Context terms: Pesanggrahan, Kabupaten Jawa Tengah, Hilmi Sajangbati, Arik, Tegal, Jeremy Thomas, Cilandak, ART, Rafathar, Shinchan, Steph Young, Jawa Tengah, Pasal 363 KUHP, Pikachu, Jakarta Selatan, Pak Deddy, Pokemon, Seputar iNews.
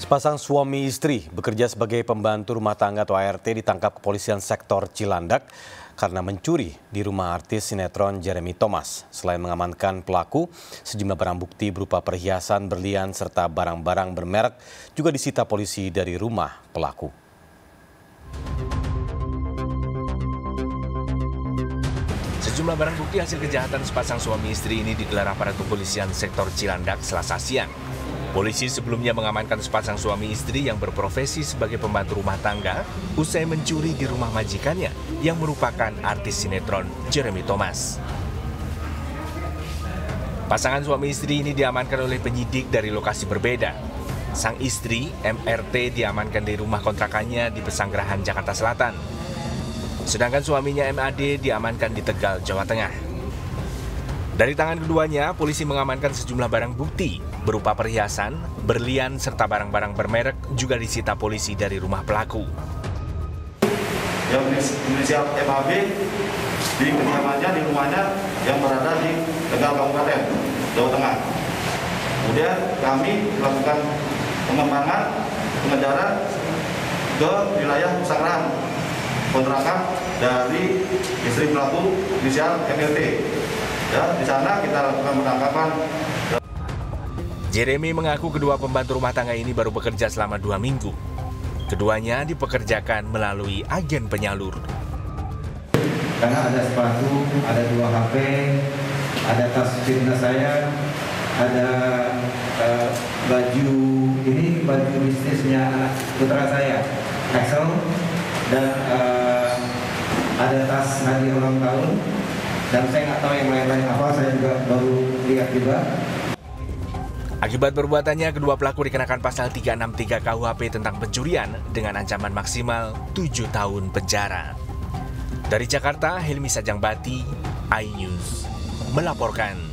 Sepasang suami istri bekerja sebagai pembantu rumah tangga atau ART ditangkap kepolisian sektor Cilandak karena mencuri di rumah artis sinetron Jeremy Thomas. Selain mengamankan pelaku, sejumlah barang bukti berupa perhiasan, berlian, serta barang-barang bermerek juga disita polisi dari rumah pelaku. Sejumlah barang bukti hasil kejahatan sepasang suami istri ini digelar aparat kepolisian sektor Cilandak Selasa siang. Polisi sebelumnya mengamankan sepasang suami istri yang berprofesi sebagai pembantu rumah tangga usai mencuri di rumah majikannya yang merupakan artis sinetron Jeremy Thomas. Pasangan suami istri ini diamankan oleh penyidik dari lokasi berbeda. Sang istri, MRT, diamankan di rumah kontrakannya di Pesanggrahan, Jakarta Selatan. Sedangkan suaminya, MAD, diamankan di Tegal, Jawa Tengah. Dari tangan keduanya, polisi mengamankan sejumlah barang bukti berupa perhiasan, berlian, serta barang-barang bermerek juga disita polisi dari rumah pelaku. Yang inisial MAB di kediamannya, di rumahnya yang berada di Tegal, Kabupaten Jawa Tengah. Kemudian kami melakukan pengembangan pengejaran ke wilayah Pesanggrahan, kontrakan dari istri pelaku inisial MRT. Ya, di sana kita lakukan penangkapan. Jeremy mengaku kedua pembantu rumah tangga ini baru bekerja selama 2 minggu. Keduanya dipekerjakan melalui agen penyalur. Karena ada sepatu, ada 2 HP, ada tas fitness saya, ada baju, ini baju bisnisnya anak putra saya, Axel, dan ada tas hadiah ulang tahun. Dan saya nggak tahu yang lain-lain apa, saya juga baru lihat juga. Akibat perbuatannya, kedua pelaku dikenakan Pasal 363 KUHP tentang pencurian dengan ancaman maksimal 7 tahun penjara. Dari Jakarta, Hilmi Sajangbati, iNews melaporkan.